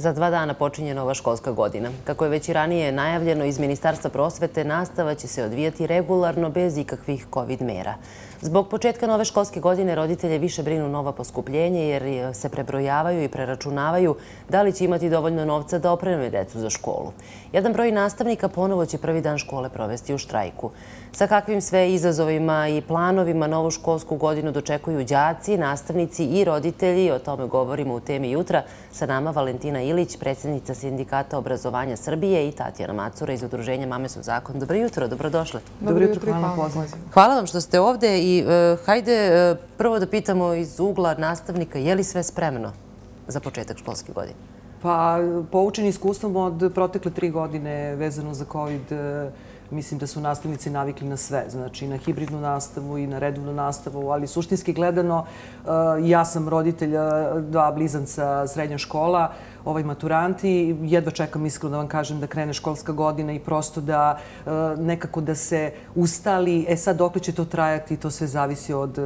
Za 2 dana počinje nova školska godina. Kako je već i ranije najavljeno iz Ministarstva prosvete, nastava će se odvijati regularno bez ikakvih COVID mera. Zbog početka nove školske godine roditelje više brinu nova poskupljenja jer se prebrojavaju i preračunavaju da li će imati dovoljno novca da opreme decu za školu. Jedan broj nastavnika ponovo će prvi dan škole provesti u štrajku. Sa kakvim sve izazovima i planovima novu školsku godinu dočekuju đaci, nastavnici i roditelji, o tome govorimo u temi jutra. Sa nama Valentina Ilić, predsjednica Sindikata obrazovanja Srbije i Tatjana Macura iz udruženja Mame su zakon. Dobro jutro, dobrodošle. Dobro jutro, hvala na pozivu. Hvala vam što ste ovde i hajde prvo da pitamo iz ugla nastavnika, je li sve spremno za početak školske godine? Pa, poučeni iskustvom od protekle 3 godine vezano za COVID, mislim da su nastavnici navikli na sve, znači na hibridnu nastavu i na redovnu nastavu, ali suštinski gledano, ja sam roditelj 2 blizanca srednja škola, maturanti, jedva čekam iskreno da vam kažem da krene školska godina i prosto da nekako da se ustali. E sad, dokle će to trajati, to sve zavisi od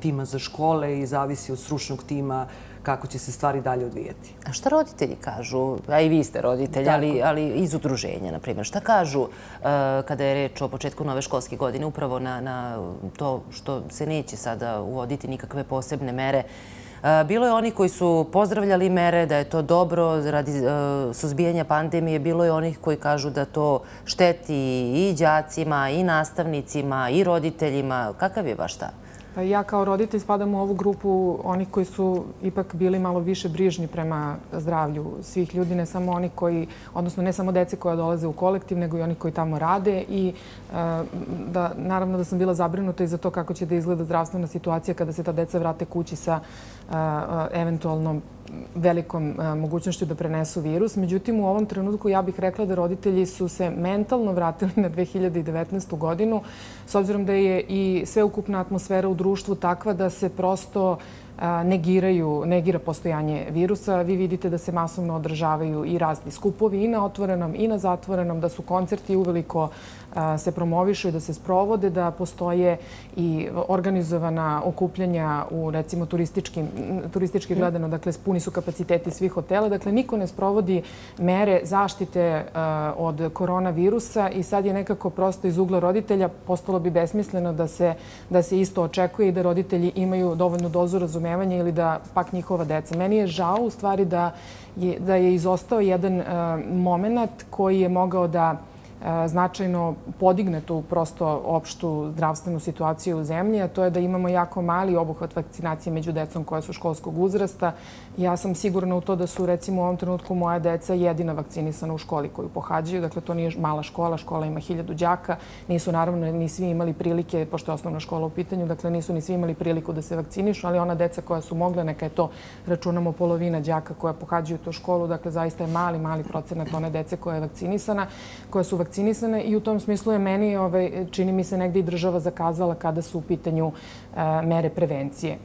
tima za škole i zavisi od stručnog tima kako će se stvari dalje odvijeti. A šta roditelji kažu, a i vi ste roditelji, ali iz udruženja, na primjer, šta kažu kada je reč o početku nove školske godine, upravo na to što se neće sada uvoditi nikakve posebne mere? Bilo je oni koji su pozdravljali mere, da je to dobro radi suzbijanja pandemije, bilo je onih koji kažu da to šteti i đacima, i nastavnicima, i roditeljima. Kakav je vaš stav? Ja kao roditelj spadam u ovu grupu onih koji su ipak bili malo više brižni prema zdravlju svih ljudi, ne samo oni koji, odnosno ne samo dece koja dolaze u kolektiv, nego i oni koji tamo rade. I naravno da sam bila zabrinuta i za to kako će da izgleda zdravstvena situacija kada se ta deca vrate kući sa eventualno velikom mogućnošću da prenesu virus. Međutim, u ovom trenutku ja bih rekla da roditelji su se mentalno vratili na 2019. godinu, s obzirom da je i sveukupna atmosfera u društvu takva da se prosto negira postojanje virusa. Vi vidite da se masovno održavaju i razni skupovi i na otvorenom i na zatvorenom, da su koncerti uveliko se promovišu i da se sprovode, da postoje i organizovana okupljanja u, recimo, turistički gledano, dakle puni su kapaciteti svih hotela. Dakle, niko ne sprovodi mere zaštite od koronavirusa i sad je nekako prosto iz ugla roditelja postalo bi besmisleno da se isto očekuje i da roditelji imaju dovoljnu dozu razumevanja ili da pak njihova deca. Meni je žao u stvari da je izostao jedan moment koji je mogao da značajno podigne tu prosto opštu zdravstvenu situaciju u zemlji, a to je da imamo jako mali obuhvat vakcinacije među decom koja su školskog uzrasta. Ja sam sigurna u to da su, recimo, u ovom trenutku moja deca jedina vakcinisana u školi koju pohađaju. Dakle, to nije mala škola, škola ima 1000 đaka. Nisu, naravno, ni svi imali prilike, pošto je osnovna škola u pitanju, dakle, nisu ni svi imali priliku da se vakcinišu, ali ona deca koja su mogla, neka je to, računamo, polovina đaka koja pohađaju tu školu, dakle, zaista je mali procenat one dece koja je vakcinisana, koja su vakcinisane, i u tom smislu je meni, čini mi se, negdje i država zakazala kada su u pitanju mere prevencije.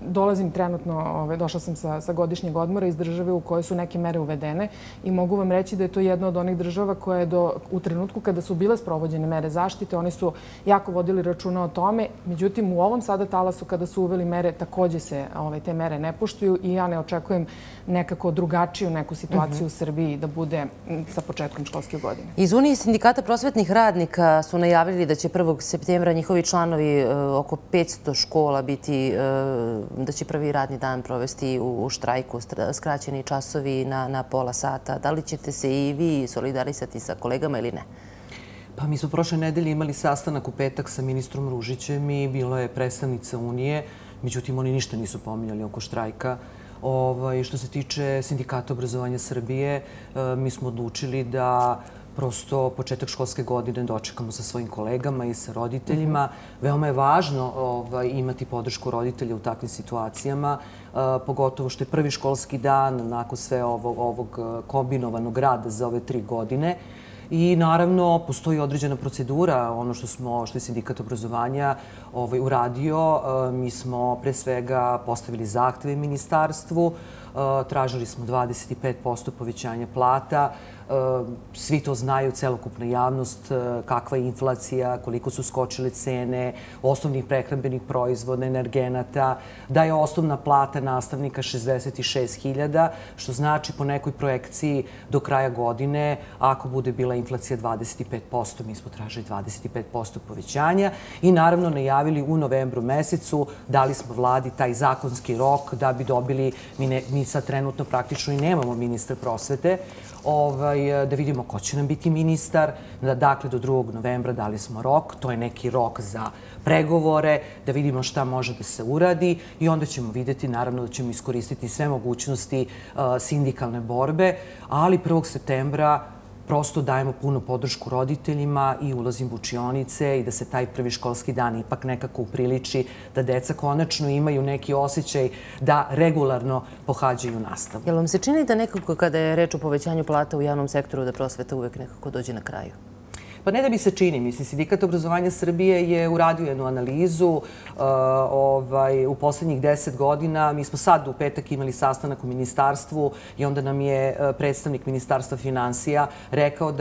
Dolazim trenutno, došla sam sa godišnjeg odmora iz države u kojoj su neke mere uvedene i mogu vam reći da je to jedna od onih država koja je u trenutku kada su bile sprovođene mere zaštite, oni su jako vodili računa o tome. Međutim, u ovom sada talasu kada su uveli mere, također se te mere ne poštuju i ja ne očekujem nekako drugačiju neku situaciju u Srbiji da bude sa početkom školske godine. Iz Unije sindikata prosvetnih radnika su najavili da će 1. septembra njihovi članovi oko 500 škola biti, da će prvi radni dan provesti u štrajku, skraćeni časovi na pola sata. Da li ćete se i vi solidarisati sa kolegama ili ne? Pa, mi smo prošle nedelje imali sastanak u petak sa ministrom Ružićem i bilo je predstavnica Unije. Međutim, oni ništa nisu pominjali oko štrajka. Što se tiče Sindikata obrazovanja Srbije, mi smo odlučili da prosto početak školske godine dočekamo sa svojim kolegama i sa roditeljima. Veoma je važno imati podršku roditelja u takvim situacijama, pogotovo što je prvi školski dan nakon sve ovog kombinovanog rada za ove 3 godine. I naravno, postoji određena procedura, ono što je Sindikat obrazovanja uradio. Mi smo pre svega postavili zahteve ministarstvu tražili smo 25% povećanja plata. Svi to znaju, celokupna javnost, kakva je inflacija, koliko su skočile cene osnovnih prehrambenih proizvoda, energenata, da je osnovna plata nastavnika 66.000, što znači po nekoj projekciji do kraja godine, ako bude bila inflacija 25%, mi smo tražili 25% povećanja i naravno najavili u novembru mesecu, dali smo vladi taj zakonski rok da bi dobili, mi sad trenutno praktično i nemamo ministra prosvete, da vidimo ko će nam biti ministar. Dakle, do 2. novembra dali smo rok, to je neki rok za pregovore, da vidimo šta može da se uradi i onda ćemo vidjeti, naravno, da ćemo iskoristiti sve mogućnosti sindikalne borbe, ali 1. septembra prosto dajemo puno podršku roditeljima i ulazim u učionice i da se taj prvi školski dan ipak nekako upriliči, da deca konačno imaju neki osjećaj da regularno pohađaju nastavu. Jel vam se čini da nekako kada je reč o povećanju plata u javnom sektoru da prosveta uvek nekako dođe na kraju? Pa ne da mi se čini. Mislim, Sindikat obrazovanja Srbije je uradio jednu analizu u poslednjih 10 godina. Mi smo sad u petak imali sastanak u ministarstvu i onda nam je predstavnik Ministarstva financija rekao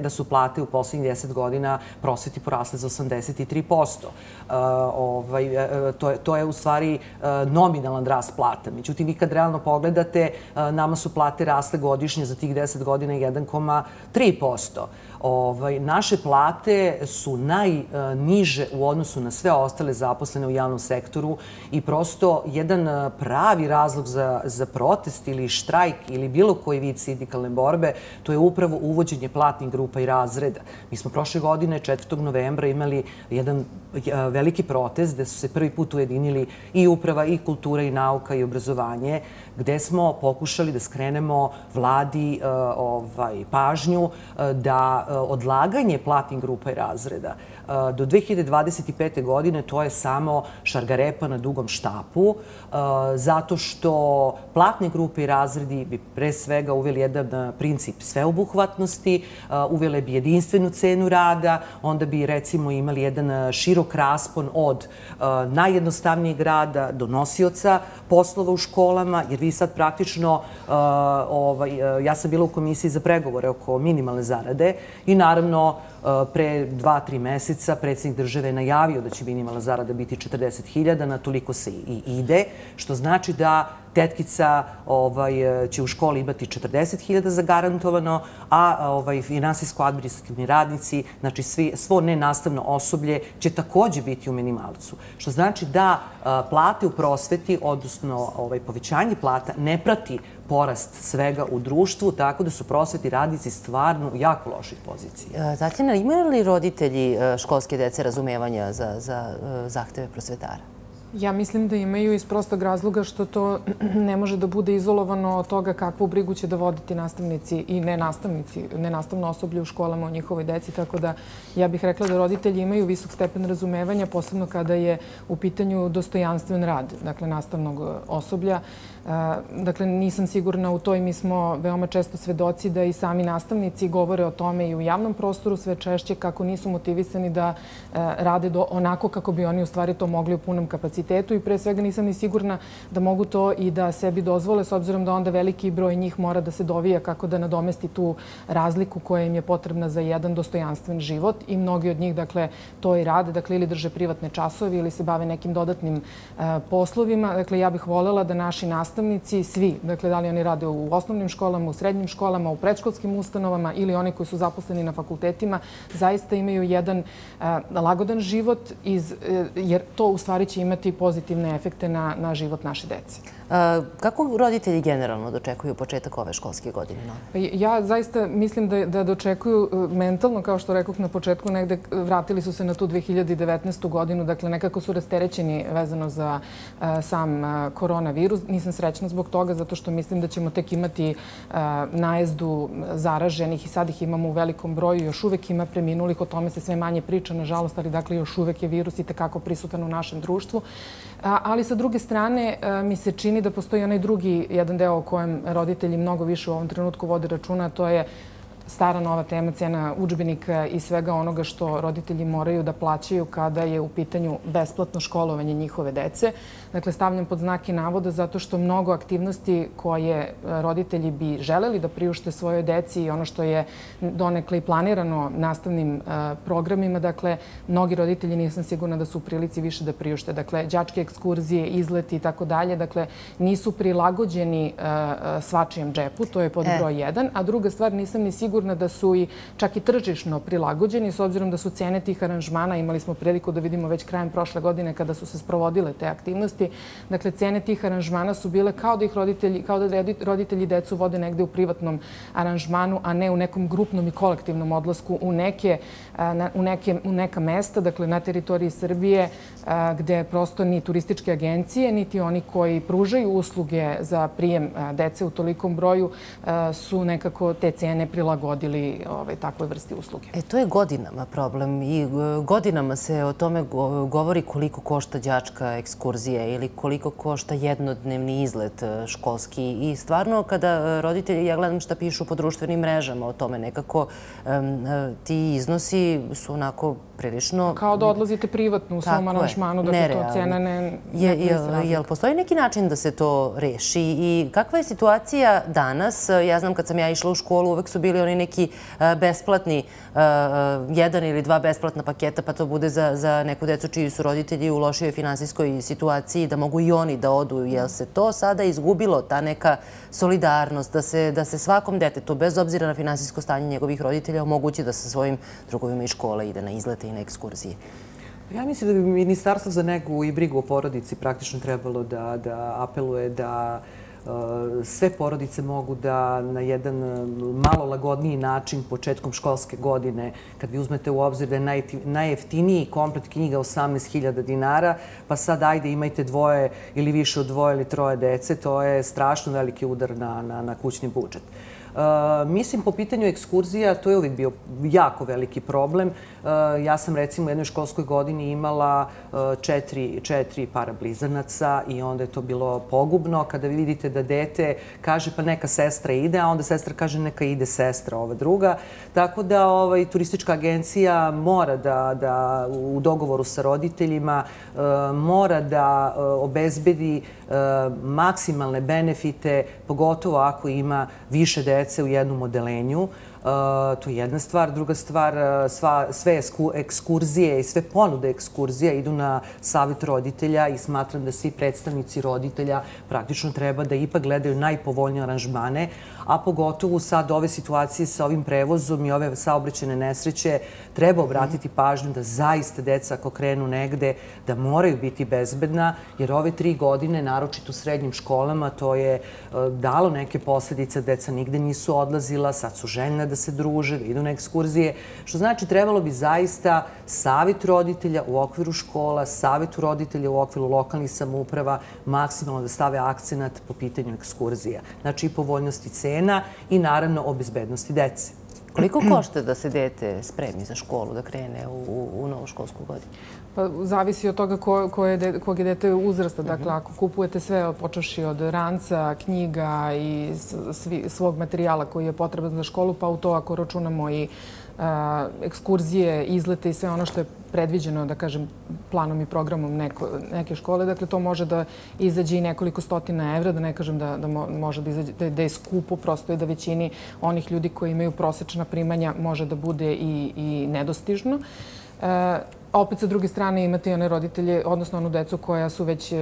da su plate u poslednjih 10 godina prosveti porasle za 83%. To je u stvari nominalan rast plata. Međutim, vi kad realno pogledate, nama su plate rasle godišnje za tih 10 godina 1,3%. Naše plate su najniže u odnosu na sve ostale zaposlene u javnom sektoru i prosto jedan pravi razlog za protest ili štrajk ili bilo koji vid sindikalne borbe, to je upravo uvođenje platnih grupa i razreda. Mi smo prošle godine, 4. novembra, imali jedan veliki protest gde su se prvi put ujedinili i uprava, i kultura, i nauka, i obrazovanje, gde smo pokušali da skrenemo vladi pažnju da odlaganje platnih grupa i razreda do 2025. godine to je samo šargarepa na dugom štapu, zato što platne grupe i razredi bi pre svega uveli jedan princip sveobuhvatnosti, uvele bi jedinstvenu cenu rada, onda bi recimo imali jedan širok raspon od najjednostavnijeg rada do nosioca poslova u školama, jer vi sad praktično, ja sam bila u komisiji za pregovore oko minimalne zarade i naravno pre 2-3 meseca predsjednik države je najavio da će minimalna zarada biti 40.000, na toliko se i ide, što znači da tetkica će u školi imati 40.000 zagarantovano, a finansijsko-administrativni radnici, znači svo nenastavno osoblje, će također biti u minimalcu. Što znači da plate u prosveti, odnosno povećanje plata, ne prati porast svega u društvu, tako da su prosvetni radnici stvarno u jako lošoj poziciji. Tatjana, imaju li roditelji školske dece razumevanja za zahteve prosvetara? Ja mislim da imaju iz prostog razloga što to ne može da bude izolovano od toga kakvu brigu će da voditi nastavnici i nenastavno osoblje u školama o njihovoj deci, tako da ja bih rekla da roditelji imaju visok stepen razumevanja, posebno kada je u pitanju dostojanstven rad, dakle nastavnog osoblja. Dakle, nisam sigurna u to i mi smo veoma često svedoci da i sami nastavnici govore o tome i u javnom prostoru sve češće kako nisu motivisani da rade onako kako bi oni u stvari to mogli u punom kapacitetu i pre svega nisam ni sigurna da mogu to i da sebi dozvole s obzirom da onda veliki broj njih mora da se dovija kako da nadomesti tu razliku koja im je potrebna za jedan dostojanstven život i mnogi od njih, dakle, to i rade, dakle, ili drže privatne časove ili se bave nekim dodatnim poslovima. Dakle, ja bih voljela da naši nastavnici, svi, dakle, da li oni rade u osnovnim školama, u srednjim školama, u predškolskim ustanovama ili oni koji su zaposleni na fakultetima, zaista imaju jedan lagodan život jer to u stvari će imati pozitivne efekte na život naše dece. Kako roditelji generalno dočekuju početak ove školske godine? Ja zaista mislim da dočekuju mentalno, kao što rekoh na početku, negde vratili su se na tu 2019. godinu, dakle nekako su rasterećeni vezano za sam koronavirus. Nisam srećna zbog toga, zato što mislim da ćemo tek imati najezdu zaraženih i sad ih imamo u velikom broju. Još uvek ima preminulih, o tome se sve manje priča, nažalost, ali dakle još uvek je virus i tekako prisutan u našem društvu. Ali sa druge strane mi se čini da postoji onaj drugi jedan deo o kojem roditelji mnogo više u ovom trenutku vode računa, to je stara nova tema cijena udžbenika i svega onoga što roditelji moraju da plaćaju kada je u pitanju besplatno školovanje njihove dece. Dakle, stavljam pod znake navoda zato što mnogo aktivnosti koje roditelji bi želeli da priušte svojoj deci i ono što je donekle i planirano nastavnim programima, dakle, mnogi roditelji nisam sigurna da su u prilici više da priušte. Dakle, đačke ekskurzije, izleti i tako dalje, dakle, nisu prilagođeni svačijem džepu, to je pod broj 1, a druga stvar, nisam ni sigurna da su i čak i tržišno prilagođeni, s obzirom da su cene tih aranžmana, imali smo priliku da vidimo već krajem prošle godine kada su se sprovodile te aktivnosti. Dakle, cene tih aranžmana su bile kao da roditelji decu vode negde u privatnom aranžmanu, a ne u nekom grupnom i kolektivnom odlasku u neka mesta, dakle na teritoriji Srbije, gde prosto ni turističke agencije, niti oni koji pružaju usluge za prijem dece u tolikom broju su nekako te cene prilagođene godili takve vrste usluge. To je godinama problem i godinama se o tome govori koliko košta đačka ekskurzija ili koliko košta jednodnevni izlet školski. I stvarno kada roditelji, ja gledam šta pišu po društvenim mrežama o tome, nekako ti iznosi su onako prilično... Kao da odlazite privatno u svom aranžmanu, da bi to cena ne... Jel postoji neki način da se to reši? I kakva je situacija danas? Ja znam kad sam ja išla u školu, uvek su bili oni neki besplatni, jedan ili dva besplatna paketa, pa to bude za neku decu čiji su roditelji u lošijoj finansijskoj situaciji, da mogu i oni da odu. Jel se to sada izgubilo, ta neka solidarnost, da se svakom detetu, bez obzira na finansijsko stanje njegovih roditelja, omogući da sa svojim drugovima iz škole ide na izlete i na ekskurzije? Ja mislim da bi Ministarstvo za negu i brigu o porodici praktično trebalo da apeluje da sve porodice mogu da na jedan malo lagodniji način početkom školske godine, kad vi uzmete u obzir da je najjeftiniji komplet knjiga 18.000 dinara, pa sad ajde imajte dvoje ili više od dvoje ili troje dece, to je strašno veliki udar na kućni budžet. Mislim, po pitanju ekskurzija, to je uvijek bio jako veliki problem. Ja sam recimo u jednoj školskoj godini imala 4 parablizanaca i onda je to bilo pogubno. Kada vi vidite da dete kaže pa neka sestra ide, a onda sestra kaže neka ide sestra, ova druga. Tako da turistička agencija mora da u dogovoru sa roditeljima mora da obezbedi maksimalne benefite, pogotovo ako ima više dece u jednom odelenju. To je jedna stvar. Druga stvar, sve ekskurzije i sve ponude ekskurzija idu na savjet roditelja i smatram da svi predstavnici roditelja praktično treba da ipak gledaju najpovoljnije aranžmane, a pogotovo sad ove situacije sa ovim prevozom i ove saobraćajne nesreće treba obratiti pažnju da zaista deca ako krenu negde da moraju biti bezbedna, jer ove 3 godine, naročito u srednjim školama, to je dalo neke posljedice. Deca nigde nisu odlazila, sad su željna da se druže, da idu na ekskurzije, što znači trebalo bi zaista savjet roditelja u okviru škola, savjetu roditelja u okviru lokalnih samouprava maksimalno da stave akcenat po pitanju ekskurzija. Znači i povoljnosti cena i naravno o bezbednosti dece. Koliko košta da se dete spremi za školu, da krene u novu školsku godinu? Pa zavisi od toga kog je dete uzrasta. Dakle, ako kupujete sve, počevši od ranca, knjiga i svog materijala koji je potreban za školu, pa u to ako računamo i ekskurzije, izlete i sve ono što je predviđeno, da kažem, planom i programom neke škole. Dakle, to može da izađe i nekoliko stotina evra, da ne kažem da može da izađe, da je skupo, prosto je da većini onih ljudi koji imaju prosečna primanja može da bude i nedostižno. Opet, sa druge strane, imate i one roditelje, odnosno onu decu koja su već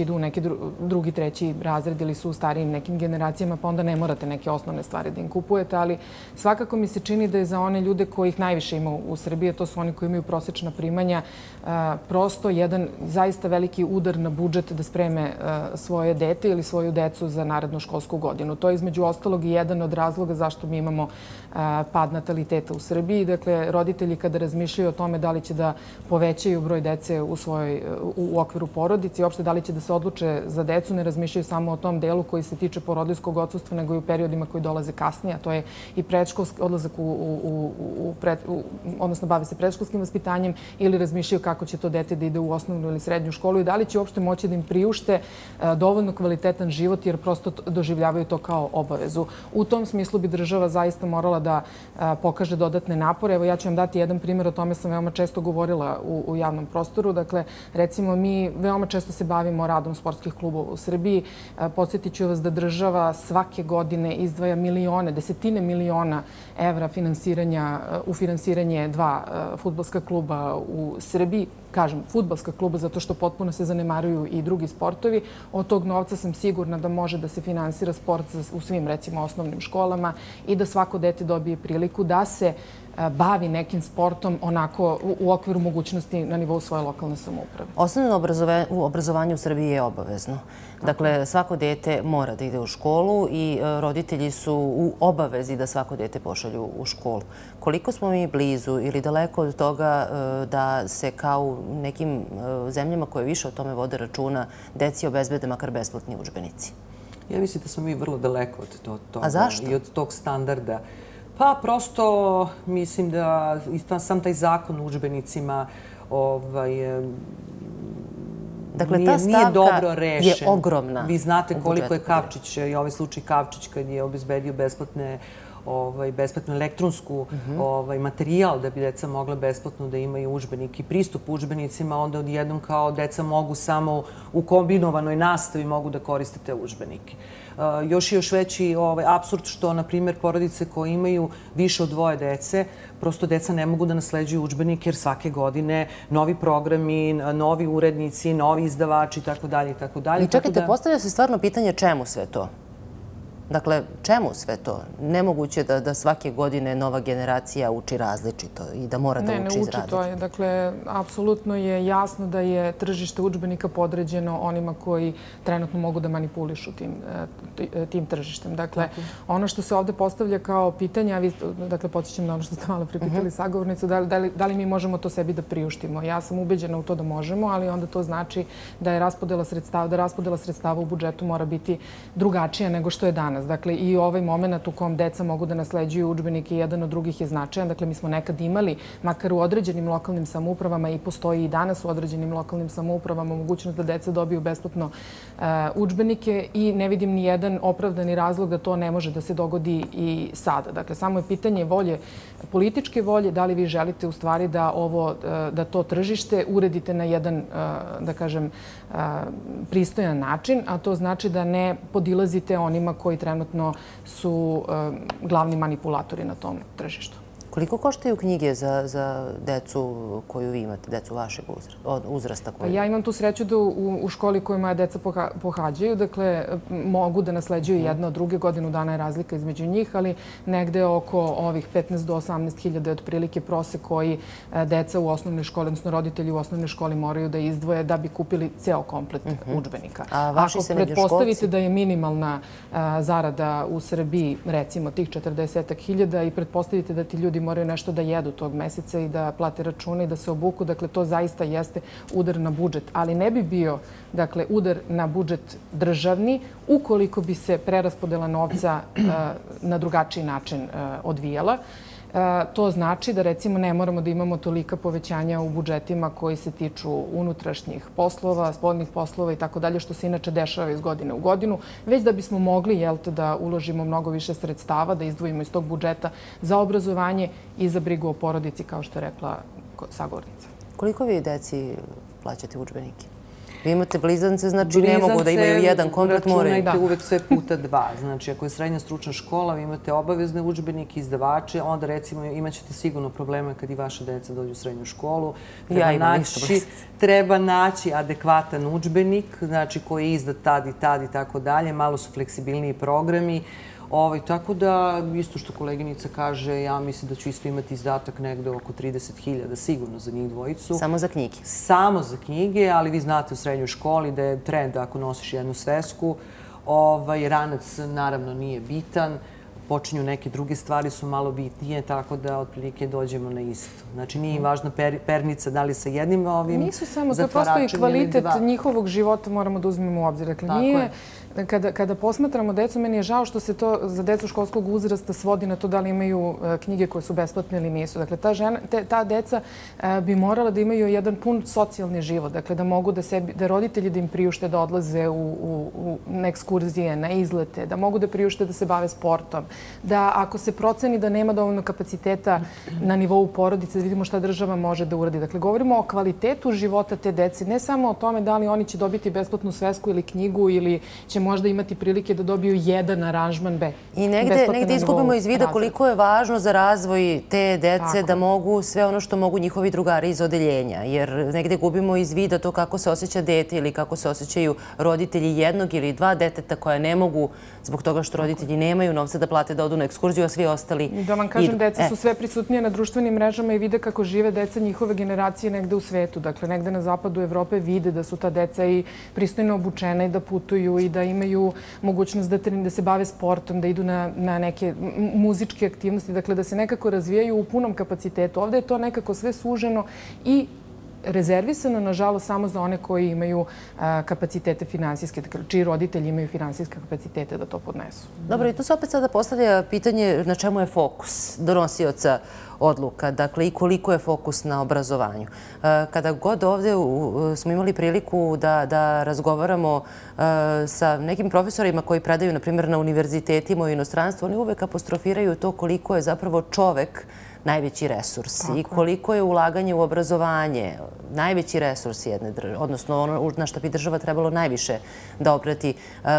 idu u neki drugi, treći razred ili su u starijim nekim generacijama, pa onda ne morate neke osnovne stvari da im kupujete, ali svakako mi se čini da je za one ljude kojih najviše ima u Srbiji, to su oni koji imaju prosečna primanja, prosto jedan zaista veliki udar na budžet da spreme svoje dete ili svoju decu za narednu školsku godinu. To je između ostalog i jedan od razloga zašto mi imamo pad nataliteta u Srbiji. Dakle, roditelji kada razmišljaju o tome da li će da povećaju broj dece u okviru porodici i uopšte da li će da se odluče za decu, ne razmišljaju samo o tom delu koji se tiče porodiljskog odsustva, nego i u periodima koji dolaze kasnije, a to je i predškolski odlazak, odnosno bave se predškolskim vaspitanjem ili razmišljaju kako će to dete da ide u osnovnu ili srednju školu i da li će uopšte moći da im priušte dovoljno kvalitetan život jer prosto doživljavaju to kao obavezu. U tom smislu bi država zaista morala da pokaže dodatne napore. Evo ja ću vam dati jedan primjer, o tome sam veoma često govorila u javnom prostoru. Dakle, recimo mi veoma često se bavimo radom sportskih klubova u Srbiji. Podsjetit ću vas da država svake godine izdvaja milione, desetine miliona evra u finansiranje dva fudbalska kluba u Srbiji. Kažem, fudbalska kluba zato što potpuno se zanemaruju i drugi sportovi. Od tog novca sam sigurna da može da se finansira sport u svim, recimo, osnovnim školama i da svako dete dobije priliku da se bavi nekim sportom onako u okviru mogućnosti na nivou svoje lokalne samouprave. Osnovno obrazovanje u Srbiji je obavezno. Dakle, svako dete mora da ide u školu i roditelji su u obavezi da svako dete pošalju u školu. Koliko smo mi blizu ili daleko od toga da se kao u nekim zemljama koje više o tome vode računa deci obezbede makar besplatni udžbenici? Ja mislim da smo mi vrlo daleko od toga. A zašto? I od tog standarda. Pa prosto mislim da sam taj zakon o udžbenicima nije dobro rešen. Je ogromna. Vi znate koliko je Kavčić i ovaj slučaj Kavčić kad je obezbedio besplatnu elektronsku materijal da bi deca mogla besplatno da imaju udžbenik i pristup udžbenicima, onda odjednom kao deca mogu samo u kombinovanoj nastavi mogu da koriste te udžbenike. Još veći apsurd što, na primjer, porodice koje imaju više od dvoje dece, prosto deca ne mogu da nasleđuju udžbenike jer svake godine novi programi, novi urednici, novi izdavači itd. I čekajte, postavlja se stvarno pitanje čemu sve to? Dakle, čemu sve to? Nemoguće je da svake godine nova generacija uči različito i da mora da uči različito. Ne, uči to je. Dakle, apsolutno je jasno da je tržište udžbenika podređeno onima koji trenutno mogu da manipulišu tim tržištem. Dakle, ono što se ovde postavlja kao pitanje, a vi, dakle, podsjećam na ono što ste malo pripitali sagovornicu, da li mi možemo to sebi da priuštimo? Ja sam ubeđena u to da možemo, ali onda to znači da raspodela sredstava u budžetu mora biti drugačija nego što je danas. Dakle, i ovaj moment u kom deca mogu da nasleđuju udžbenike jedan od drugih je značajan. Dakle, mi smo nekad imali, makar u određenim lokalnim samoupravama i postoji i danas u određenim lokalnim samoupravama mogućnost da deca dobiju besplatno udžbenike i ne vidim ni jedan opravdani razlog da to ne može da se dogodi i sada. Dakle, samo je pitanje volje, političke volje, da li vi želite u stvari da to tržište uredite na jedan, da kažem, pristojan način, a to znači da ne podilazite onima koji trenutno su glavni manipulatori na tom tržištu. Koliko koštaju knjige za decu koju vi imate, decu vašeg uzrasta? Ja imam tu sreću da u školi koju moja deca pohađaju, dakle, mogu da nasleđuju jedna od druge, godinu dana je razlika između njih, ali negde oko ovih 15 do 18 hiljada je otprilike prosek koji deca u osnovnoj školi, odnosno roditelji u osnovnoj školi moraju da izdvoje da bi kupili ceo komplet udžbenika. Ako pretpostavite da je minimalna zarada u Srbiji, recimo, tih 40 hiljada i pretpostavite da ti ljudi moraju nešto da jedu tog meseca i da plate račune i da se obuku. Dakle, to zaista jeste udar na budžet. Ali ne bi bio, dakle, udar na budžet državni ukoliko bi se preraspodela novca na drugačiji način odvijala. To znači da, recimo, ne moramo da imamo tolika povećanja u budžetima koji se tiču unutrašnjih poslova, spoljnih poslova i tako dalje, što se inače dešava iz godine u godinu, već da bismo mogli, jel to, da uložimo mnogo više sredstava, da izdvojimo iz tog budžeta za obrazovanje i za brigu o porodici, kao što je rekla sagovornica. Koliko vi deci plaćate udžbenike? Vi imate blizance, znači ne mogu da imaju jedan komplet, moraju. Blizance računajte uvek sve puta dva. Znači, ako je srednja stručna škola, vi imate obavezne udžbenike, izdavače, onda recimo imat ćete sigurno problema kad i vaša deca dođu u srednju školu. Treba naći adekvatan udžbenik, znači koji je izdat tad i tad i tako dalje. Malo su fleksibilniji programi. Tako da, isto što koleginica kaže, ja mislim da ću isto imati izdatak negde oko 30.000, sigurno za njih dvojicu. Samo za knjige? Samo za knjige, ali vi znate u srednjoj školi da je trend ako nosiš jednu svesku. Ranac naravno nije bitan. počinju neke druge stvari, su malo bitnije, tako da otprilike dođemo na isto. Znači, nije važna pernica da li sa jednim ovim zatvaračem. Kad postoji kvalitet njihovog života, moramo da uzmemo u obzir. Dakle, nije... Kada posmatramo decu, meni je žao što se to za decu školskog uzrasta svodi na to da li imaju knjige koje su besplatne ili nisu. Dakle, ta deca bi morala da imaju jedan pun socijalni život. Dakle, da mogu da roditelji da im priušte da odlaze na ekskurzije, na izlete, da mogu da priušte da se bave sportom. Da ako se proceni da nema dovoljno kapaciteta na nivou porodice, da vidimo šta država može da uradi. Dakle, govorimo o kvalitetu života te deci, ne samo o tome da li oni će dobiti besplatnu svesku ili knjigu ili će možda imati prilike da dobiju jedan aranžman B. I negde izgubimo iz vida koliko je važno za razvoj te dece da mogu sve ono što mogu njihovi drugari iz odeljenja. Jer negde gubimo iz vida to kako se osjeća dete ili kako se osjećaju roditelji jednog ili dva deteta koja ne mogu zbog toga što roditelji nemaju novca da plate da odu na ekskurziju, a svi ostali idu. Da vam kažem, deca su sve prisutnije na društvenim mrežama i vide kako žive deca njihove generacije negde u svetu. Dakle, negde na zapadu Evrope vide da su ta deca i pristojno obučena i da putuju i da imaju mogućnost da se bave sportom, da idu na neke muzičke aktivnosti, dakle da se nekako razvijaju u punom kapacitetu. Ovdje je to nekako sve suženo i rezervisano, nažalost, samo za one koji imaju kapacitete finansijske, čiji roditelji imaju finansijske kapacitete da to podnesu. Dobro, i tu se opet sada postavlja pitanje na čemu je fokus donosioca odluka, dakle i koliko je fokus na obrazovanju. Kada god ovdje smo imali priliku da razgovaramo sa nekim profesorima koji predaju, na primjer, na univerzitetima u inostranstvu, oni uvek apostrofiraju to koliko je zapravo čovek najveći resurs i koliko je ulaganje u obrazovanje najveći resurs jedne države, odnosno ono na što bi država trebalo najviše da obrati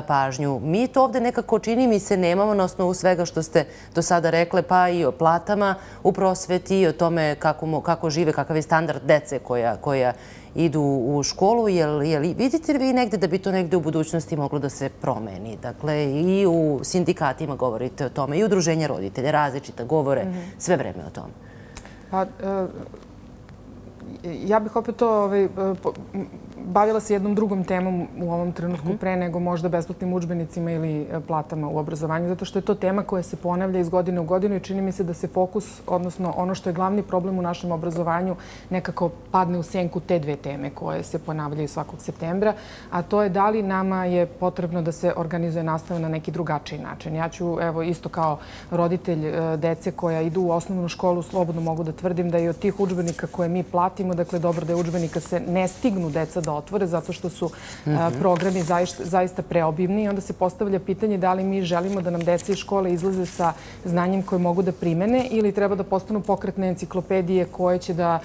pažnju. Mi to ovdje nekako, čini mi se, nemamo na osnovu svega što ste do sada rekle, pa i o platama u prosveti i o tome kako žive, kakav je standard dece koja idu u školu. Vidite li vi negde da bi to negde u budućnosti moglo da se promeni? Dakle, i u sindikatima govorite o tome, i udruženja roditelja različita govore sve vreme o tome. Pa, ja bih opet to... Bavila se jednom drugom temom u ovom trenutku pre nego možda besplatnim udžbenicima ili platama u obrazovanju, zato što je to tema koja se ponavlja iz godine u godinu i čini mi se da se fokus, odnosno ono što je glavni problem u našem obrazovanju, nekako padne u senku te dve teme koje se ponavljaju svakog septembra, a to je da li nama je potrebno da se organizuje nastava na neki drugačiji način. Ja ću, evo, isto kao roditelj dece koja idu u osnovnu školu, slobodno mogu da tvrdim da i od tih udžbenika koje mi platimo, dakle, dobro da je udžbenika se ne stignu deca da otvore zato što su programi zaista preobimni i onda se postavlja pitanje da li mi želimo da nam deca iz škole izlaze sa znanjem koje mogu da primene ili treba da postanu pokretne enciklopedije koje će da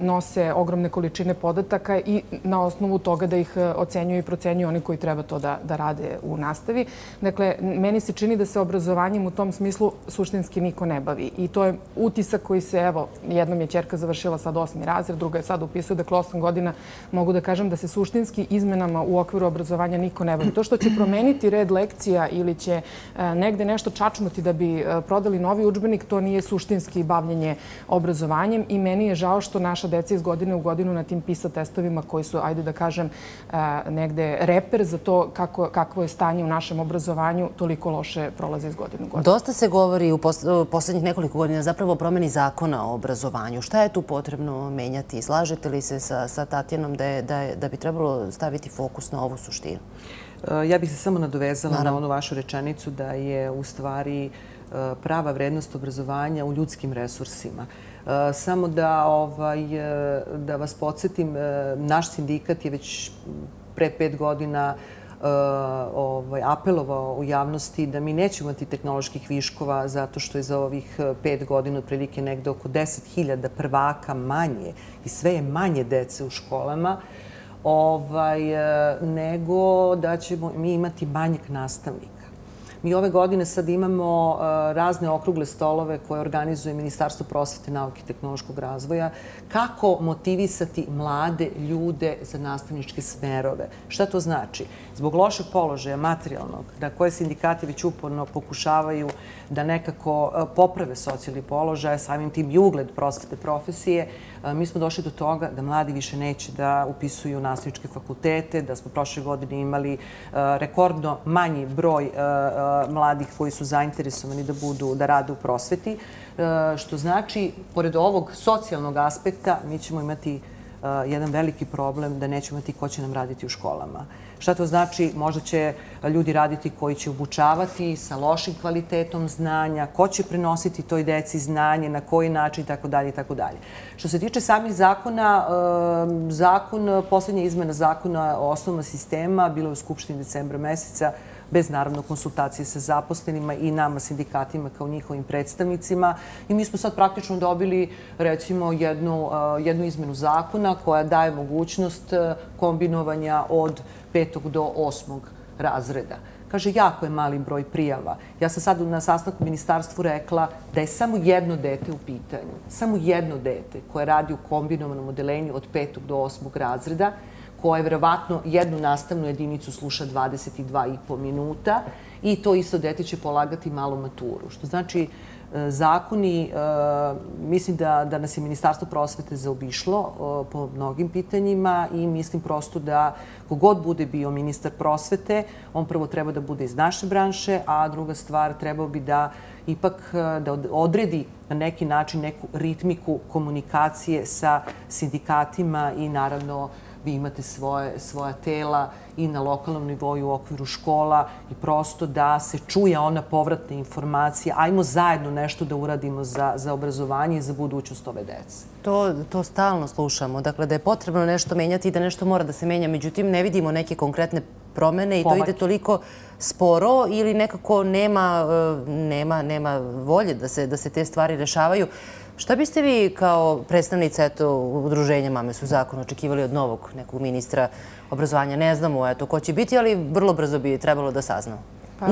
nose ogromne količine podataka i na osnovu toga da ih ocenjuju i procenjuju oni koji treba to da rade u nastavi. Dakle, meni se čini da se obrazovanjem u tom smislu suštinski niko ne bavi i to je utisak koji se, evo, jednom je ćerka završila sad 8. razred, druga je sad upisuje, dakle 8 godina, mogu da kažem da se suštinski izmenama u okviru obrazovanja niko ne bavi. To što će promeniti red lekcija ili će negde nešto čačnuti da bi prodali novi udžbenik, to nije suštinski bavljenje obrazovanjem i meni je žao što naša deca iz godine u godinu na tim PISA testovima koji su, ajde da kažem, negde reper za to kakvo je stanje u našem obrazovanju, toliko loše prolaze iz godine u godinu. Dosta se govori u poslednjih nekoliko godina zapravo o promeni zakona o obrazovanju. Šta je tu potrebno menjati? Slažete li se sa Tatjanom da bi trebalo staviti fokus na ovu suštinu? Ja bih se samo nadovezala na onu vašu rečenicu da je u stvari prava vrednost obrazovanja u ljudskim resursima. Samo da vas podsjetim, naš sindikat je već pre 5 godina apelovao u javnosti da mi nećemo imati tehnoloških viškova zato što je za ovih 5 godina otprilike negde oko 10.000 prvaka manje i sve je manje dece u školama, nego da ćemo mi imati manjak nastavnika. Mi ove godine sad imamo razne okrugle stolove koje organizuje Ministarstvo prosvete, nauke i tehnološkog razvoja. Kako motivisati mlade ljude za nastavničke smerove? Šta to znači? Zbog lošeg položaja, materijalnog, na koje sindikati već uporno pokušavaju da nekako poprave socijalni položaj, samim tim i ugled prosvete profesije, mi smo došli do toga da mladi više neće da upisuju nastavničke fakultete, da smo prošle godine imali rekordno manji broj mladih koji su zainteresovani da rade u prosveti, što znači, pored ovog socijalnog aspekta, mi ćemo imati jedan veliki problem da nećemo imati ko će nam raditi u školama. Šta to znači? Možda će ljudi raditi koji će obučavati sa lošim kvalitetom znanja, ko će prenositi toj deci znanje, na koji način itd. Što se tiče samih zakona, posljednja izmena zakona o osnovama sistema bila je u Skupštini decembra meseca, bez naravno konsultacije sa zaposlenima i nama sindikatima kao njihovim predstavnicima. I mi smo sad praktično dobili recimo jednu izmenu zakona koja daje mogućnost kombinovanja od 5. do 8. razreda. Kaže, jako je mali broj prijava. Ja sam sad na sastanku ministarstvu rekla da je samo jedno dete u pitanju. Samo jedno dete koje radi u kombinovanom odeljenju od 5. do 8. razreda, koja je verovatno jednu nastavnu jedinicu sluša 22,5 minuta i to isto dete će polagati malu maturu. Što znači, zakoni, mislim da nas je Ministarstvo prosvete zaobišlo po mnogim pitanjima i mislim prosto da kogod bude bio ministar prosvete, on prvo treba da bude iz naše branše, a druga stvar trebao bi da ipak da odredi na neki način neku ritmiku komunikacije sa sindikatima i naravno vi imate svoja tela i na lokalnom nivou i u okviru škola i prosto da se čuje ona povratna informacija. Ajmo zajedno nešto da uradimo za obrazovanje i za budućnost ove dece. To stalno slušamo. Dakle, da je potrebno nešto menjati i da nešto mora da se menja. Međutim, ne vidimo neke konkretne promene i to ide toliko sporo ili nekako nema volje da se te stvari rešavaju. Šta biste vi kao predstavnica udruženja Mame su zakon očekivali od novog nekog ministra obrazovanja? Ne znamo ko će biti, ali vrlo brzo bi trebalo da saznamo.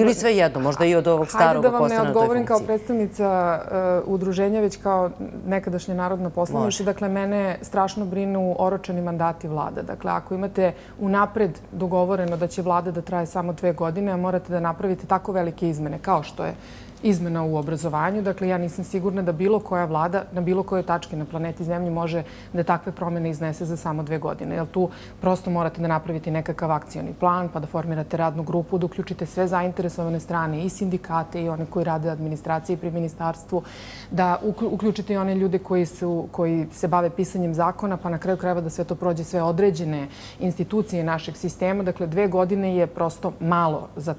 Ili sve jedno, možda i od ovog starog postana na toj funkciji. Hajde da vam ne odgovorim kao predstavnica udruženja, već kao nekadašnja narodna poslanica. Dakle, mene strašno brinu oročeni mandati vlada. Dakle, ako imate unapred dogovoreno da će vlada da traje samo 2 godine, morate da napravite tako velike izmene kao što je izmena u obrazovanju. Dakle, ja nisam sigurna da bilo koja vlada na bilo kojoj tački na planeti Zemlji može da takve promjene iznese za samo 2 godine. Jer tu prosto morate da napravite nekakav akcioni plan, pa da formirate radnu grupu, da uključite sve zainteresovane strane i sindikate i one koji rade administraciji pri ministarstvu, da uključite i one ljude koji se bave pisanjem zakona, pa na kraju krajeva da sve to prođe sve određene institucije našeg sistema. Dakle, 2 godine je prosto malo za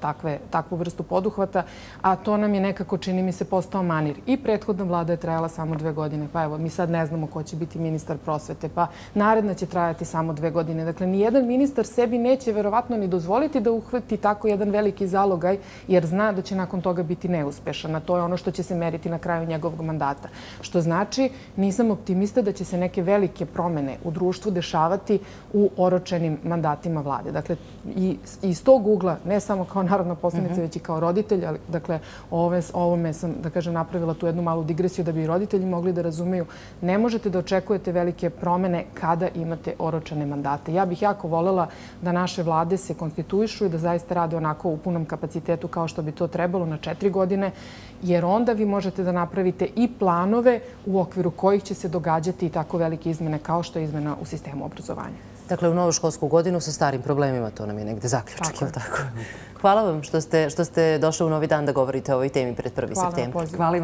takvu vrstu poduhvata, a to nam je nekako, čini mi se, postao manir. I prethodna vlada je trajala samo 2 godine. Pa evo, mi sad ne znamo ko će biti ministar prosvete, pa naredna će trajati samo 2 godine. Dakle, nijedan ministar sebi neće verovatno ni dozvoliti da uhvati tako jedan veliki zalogaj, jer zna da će nakon toga biti neuspešan. A to je ono što će se meriti na kraju njegovog mandata. Što znači, nisam optimista da će se neke velike promene u društvu dešavati u oročenim mandatima vlade. Dakle, i iz tog ugla, ne samo kao narodna poslanica, već i kao roditelj, dakle, ovome sam, da kažem, napravila tu jednu malu digresiju da bi i roditelji mogli da razumeju. Ne možete da očekujete velike promene kada imate oročane mandate. Ja bih jako voljela da naše vlade se konstituišu i da zaista rade onako u punom kapacitetu kao što bi to trebalo na 4 godine, jer onda vi možete da napravite i planove u okviru kojih će se događati i tako velike izmene kao što je izmena u sistemu obrazovanja. Dakle, u novu školsku godinu sa starim problemima, to nam je negde zaključak, ili tako? Hvala vam što ste došli u Novi dan da govorite o ovoj temi pred 1. septembra. Hvala vam.